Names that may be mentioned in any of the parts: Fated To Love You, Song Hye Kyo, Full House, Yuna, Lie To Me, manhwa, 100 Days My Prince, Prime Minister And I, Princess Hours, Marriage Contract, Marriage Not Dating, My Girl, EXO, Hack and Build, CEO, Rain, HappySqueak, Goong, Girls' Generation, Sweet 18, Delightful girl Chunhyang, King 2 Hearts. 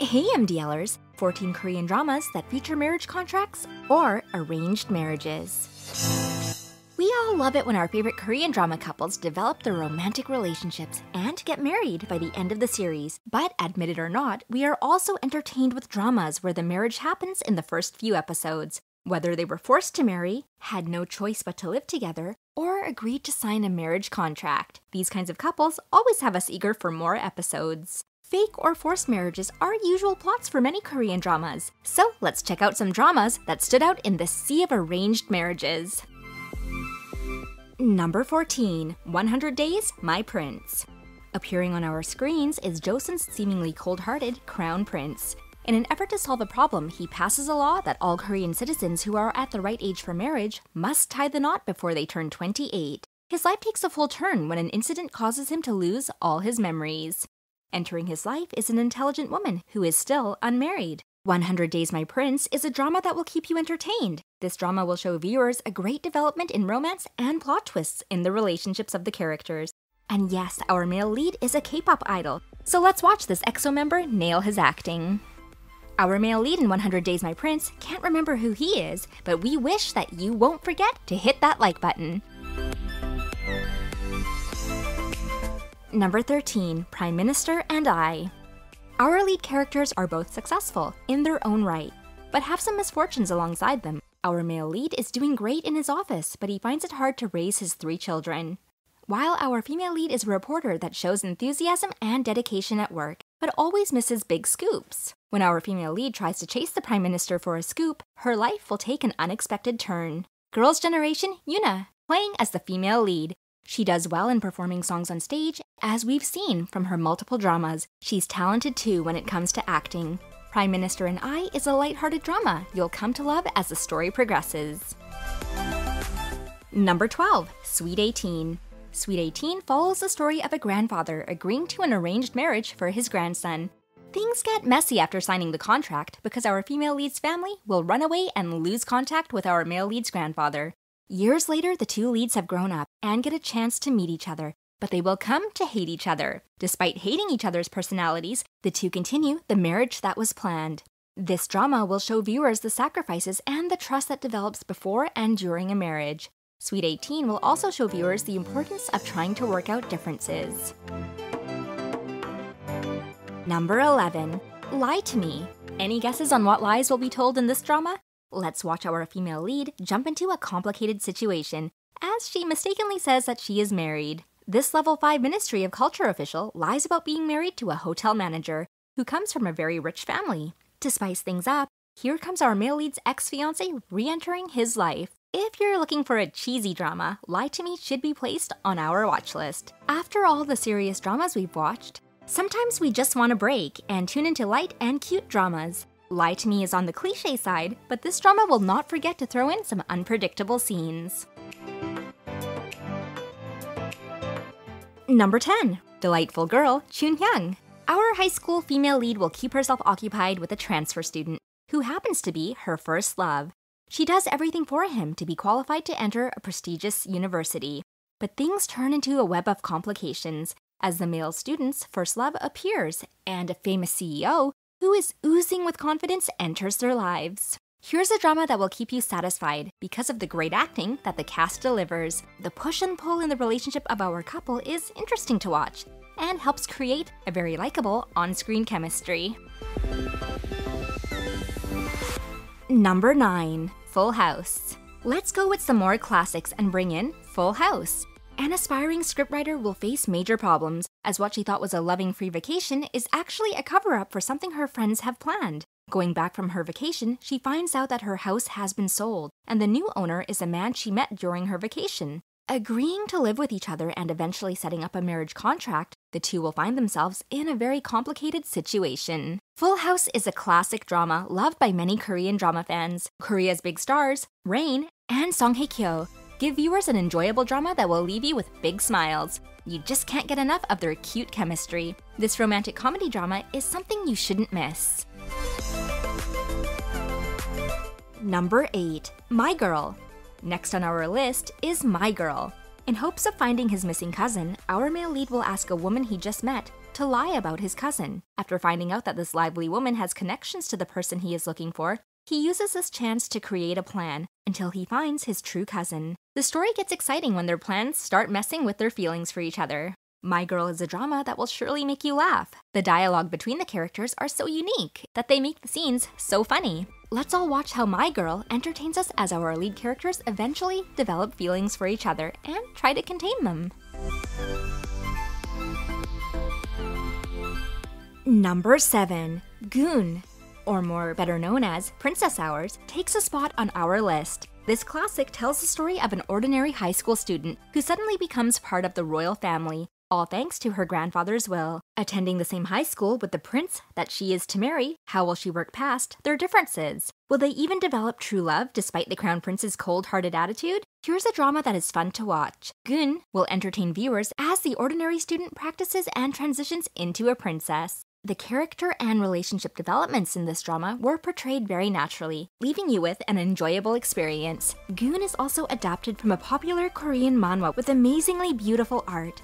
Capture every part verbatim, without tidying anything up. Hey M D Lers! fourteen Korean dramas that feature marriage contracts or arranged marriages. We all love it when our favorite Korean drama couples develop their romantic relationships and get married by the end of the series. But admit it or not, we are also entertained with dramas where the marriage happens in the first few episodes. Whether they were forced to marry, had no choice but to live together, or agreed to sign a marriage contract. These kinds of couples always have us eager for more episodes. Fake or forced marriages are usual plots for many Korean dramas, so let's check out some dramas that stood out in the sea of arranged marriages. Number fourteen. one hundred Days My Prince. Appearing on our screens is Joseon's seemingly cold-hearted crown prince. In an effort to solve a problem, he passes a law that all Korean citizens who are at the right age for marriage must tie the knot before they turn twenty-eight. His life takes a full turn when an incident causes him to lose all his memories. Entering his life is an intelligent woman who is still unmarried. one hundred Days My Prince is a drama that will keep you entertained. This drama will show viewers a great development in romance and plot twists in the relationships of the characters. And yes, our male lead is a K-pop idol, so let's watch this EXO member nail his acting. Our male lead in one hundred Days My Prince can't remember who he is, but we wish that you won't forget to hit that like button. Number thirteen. Prime Minister And I. Our lead characters are both successful, in their own right, but have some misfortunes alongside them. Our male lead is doing great in his office, but he finds it hard to raise his three children. While our female lead is a reporter that shows enthusiasm and dedication at work, but always misses big scoops. When our female lead tries to chase the Prime Minister for a scoop, her life will take an unexpected turn. Girls' Generation Yuna, playing as the female lead. She does well in performing songs on stage, as we've seen from her multiple dramas. She's talented too when it comes to acting. Prime Minister and I is a lighthearted drama you'll come to love as the story progresses. Number twelve. Sweet eighteen. Sweet eighteen follows the story of a grandfather agreeing to an arranged marriage for his grandson. Things get messy after signing the contract because our female lead's family will run away and lose contact with our male lead's grandfather. Years later, the two leads have grown up and get a chance to meet each other, but they will come to hate each other. Despite hating each other's personalities, the two continue the marriage that was planned. This drama will show viewers the sacrifices and the trust that develops before and during a marriage. Sweet eighteen will also show viewers the importance of trying to work out differences. Number eleven. Lie To Me. Any guesses on what lies will be told in this drama? Let's watch our female lead jump into a complicated situation, as she mistakenly says that she is married. This level five Ministry of Culture official lies about being married to a hotel manager, who comes from a very rich family. To spice things up, here comes our male lead's ex-fiancé re-entering his life. If you're looking for a cheesy drama, Lie To Me should be placed on our watch list. After all the serious dramas we've watched, sometimes we just want a break and tune into light and cute dramas. Lie To Me is on the cliché side, but this drama will not forget to throw in some unpredictable scenes. Number ten. Delightful Girl Chunhyang. Our high school female lead will keep herself occupied with a transfer student, who happens to be her first love. She does everything for him to be qualified to enter a prestigious university. But things turn into a web of complications, as the male student's first love appears, and a famous C E O, who is oozing with confidence, enters their lives. Here's a drama that will keep you satisfied because of the great acting that the cast delivers. The push and pull in the relationship of our couple is interesting to watch, and helps create a very likable on-screen chemistry. Number nine. Full House. Let's go with some more classics and bring in Full House. An aspiring scriptwriter will face major problems, as what she thought was a loving-free vacation is actually a cover-up for something her friends have planned. Going back from her vacation, she finds out that her house has been sold, and the new owner is a man she met during her vacation. Agreeing to live with each other and eventually setting up a marriage contract, the two will find themselves in a very complicated situation. Full House is a classic drama loved by many Korean drama fans. Korea's big stars, Rain and Song Hye Kyo, give viewers an enjoyable drama that will leave you with big smiles. You just can't get enough of their cute chemistry. This romantic comedy drama is something you shouldn't miss. Number eight. My Girl. Next on our list is My Girl. In hopes of finding his missing cousin, our male lead will ask a woman he just met to lie about his cousin. After finding out that this lively woman has connections to the person he is looking for, he uses this chance to create a plan until he finds his true cousin. The story gets exciting when their plans start messing with their feelings for each other. My Girl is a drama that will surely make you laugh. The dialogue between the characters are so unique that they make the scenes so funny. Let's all watch how My Girl entertains us as our lead characters eventually develop feelings for each other and try to contain them. Number seven. Goong, or more better known as Princess Hours, takes a spot on our list. This classic tells the story of an ordinary high school student who suddenly becomes part of the royal family, all thanks to her grandfather's will. Attending the same high school with the prince that she is to marry, how will she work past their differences? Will they even develop true love despite the crown prince's cold-hearted attitude? Here's a drama that is fun to watch. Goong will entertain viewers as the ordinary student practices and transitions into a princess. The character and relationship developments in this drama were portrayed very naturally, leaving you with an enjoyable experience. Goong is also adapted from a popular Korean manhwa with amazingly beautiful art.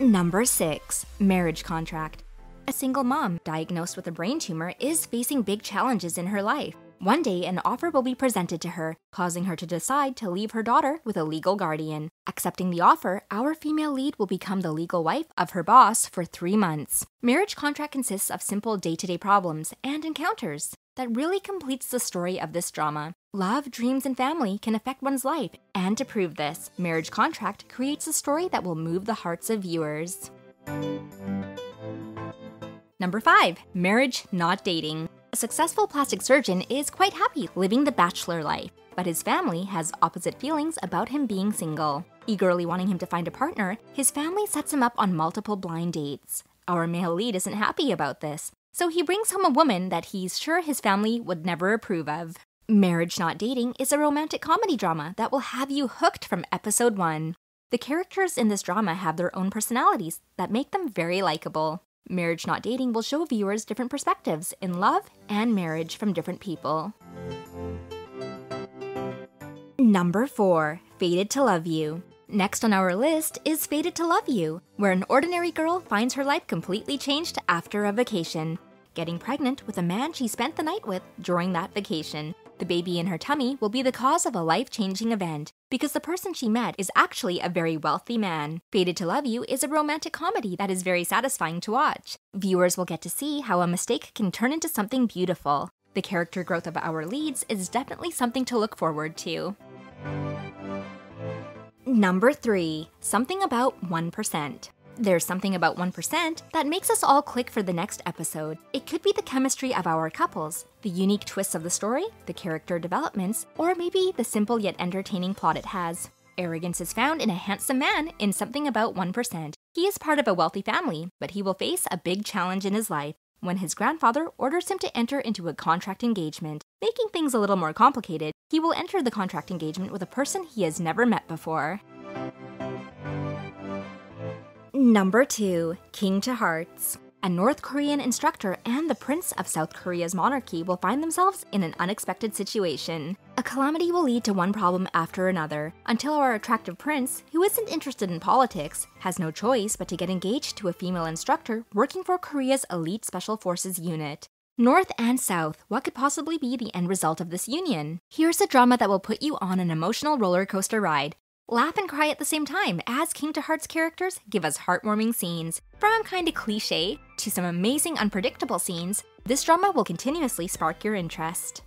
Number six. Marriage Contract. A single mom, diagnosed with a brain tumor, is facing big challenges in her life. One day, an offer will be presented to her, causing her to decide to leave her daughter with a legal guardian. Accepting the offer, our female lead will become the legal wife of her boss for three months. Marriage Contract consists of simple day-to-day problems and encounters that really completes the story of this drama. Love, dreams, and family can affect one's life, and to prove this, Marriage Contract creates a story that will move the hearts of viewers. Number five. Marriage Not Dating. A successful plastic surgeon is quite happy living the bachelor life, but his family has opposite feelings about him being single. Eagerly wanting him to find a partner, his family sets him up on multiple blind dates. Our male lead isn't happy about this, so he brings home a woman that he's sure his family would never approve of. Marriage Not Dating is a romantic comedy drama that will have you hooked from episode one. The characters in this drama have their own personalities that make them very likable. Marriage Not Dating will show viewers different perspectives in love and marriage from different people. Number four. Fated to Love You. Next on our list is Fated to Love You, where an ordinary girl finds her life completely changed after a vacation, getting pregnant with a man she spent the night with during that vacation. The baby in her tummy will be the cause of a life-changing event, because the person she met is actually a very wealthy man. Fated to Love You is a romantic comedy that is very satisfying to watch. Viewers will get to see how a mistake can turn into something beautiful. The character growth of our leads is definitely something to look forward to. Number three. Something About one percent. There's something about one percent that makes us all click for the next episode. It could be the chemistry of our couples, the unique twists of the story, the character developments, or maybe the simple yet entertaining plot it has. Arrogance is found in a handsome man in Something About one percent. He is part of a wealthy family, but he will face a big challenge in his life when his grandfather orders him to enter into a contract engagement. Making things a little more complicated, he will enter the contract engagement with a person he has never met before. Number two. King two Hearts. A North Korean instructor and the prince of South Korea's monarchy will find themselves in an unexpected situation. A calamity will lead to one problem after another, until our attractive prince, who isn't interested in politics, has no choice but to get engaged to a female instructor working for Korea's elite special forces unit. North and South, what could possibly be the end result of this union? Here's a drama that will put you on an emotional roller coaster ride. Laugh and cry at the same time as King two Hearts characters give us heartwarming scenes. From kinda cliche to some amazing unpredictable scenes, this drama will continuously spark your interest.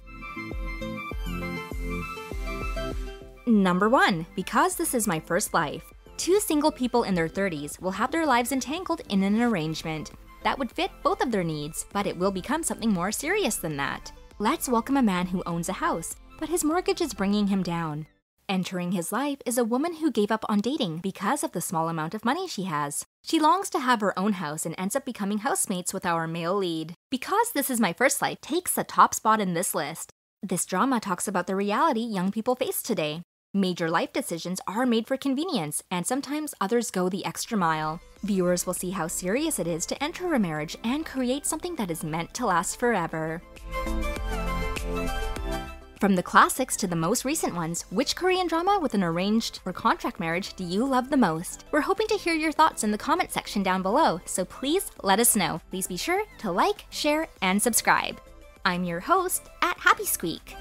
Number one. Because This Is My First Life. Two single people in their thirties will have their lives entangled in an arrangement that would fit both of their needs, but it will become something more serious than that. Let's welcome a man who owns a house, but his mortgage is bringing him down. Entering his life is a woman who gave up on dating because of the small amount of money she has. She longs to have her own house and ends up becoming housemates with our male lead. Because This Is My First Life takes the top spot in this list. This drama talks about the reality young people face today. Major life decisions are made for convenience, and sometimes others go the extra mile. Viewers will see how serious it is to enter a marriage and create something that is meant to last forever. From the classics to the most recent ones, which Korean drama with an arranged or contract marriage do you love the most? We're hoping to hear your thoughts in the comment section down below, so please let us know. Please be sure to like, share, and subscribe. I'm your host at Happy Squeak.